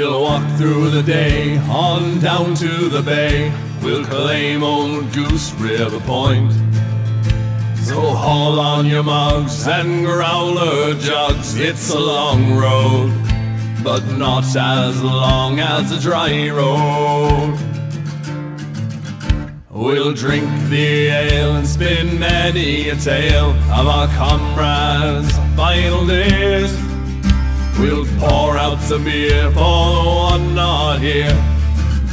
We'll walk through the day, on down to the bay. We'll claim old Goose River Point. So haul on your mugs and growler jugs. It's a long road, but not as long as a dry road. We'll drink the ale and spin many a tale of our comrades' final days. We'll pour out some beer for the one not here.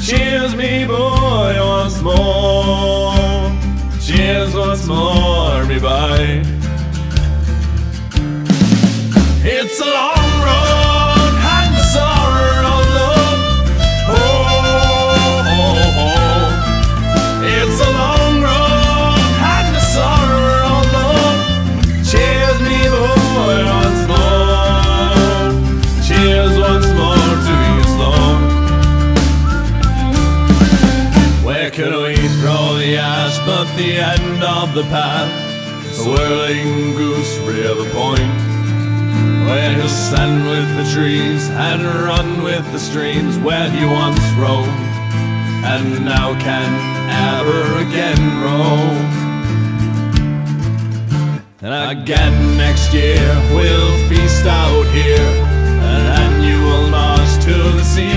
Cheers, me boy, once more. Cheers once more, me boy. It's a long road and the sorrow of love. Oh, oh, oh. It's a long road and the sorrow of love. Cheers, me boy, once more. Cheers once more to you, Sloan. Where can we throw the ash but the end of the path? Swirling Goose River Point. Where he'll stand with the trees and run with the streams, where he once roamed and now can ever again roam. And again next year we'll feast out here, an annual march to the sea.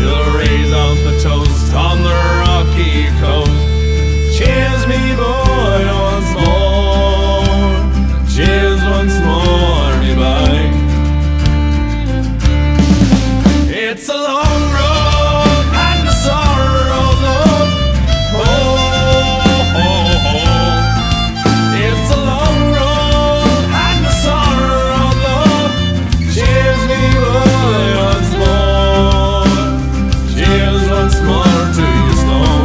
You'll raise up the toast on the rocky coast. Cheers, me boy, once more. Cheers once more. It's a long road and the sorrow of love. Oh, oh, oh. It's a long road and the sorrow of love. Cheers, me boy, once more. Cheers once more to you, Sloan.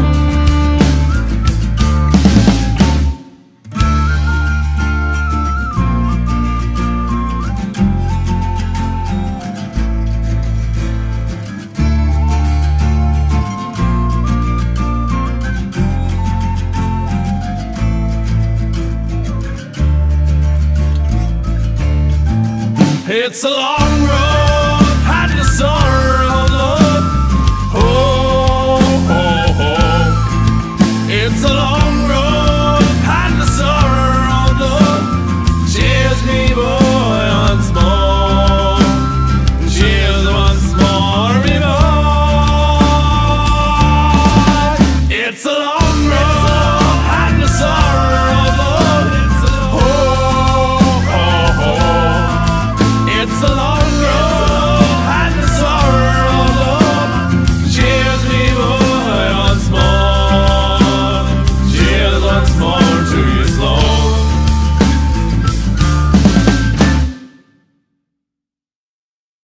It's a long road.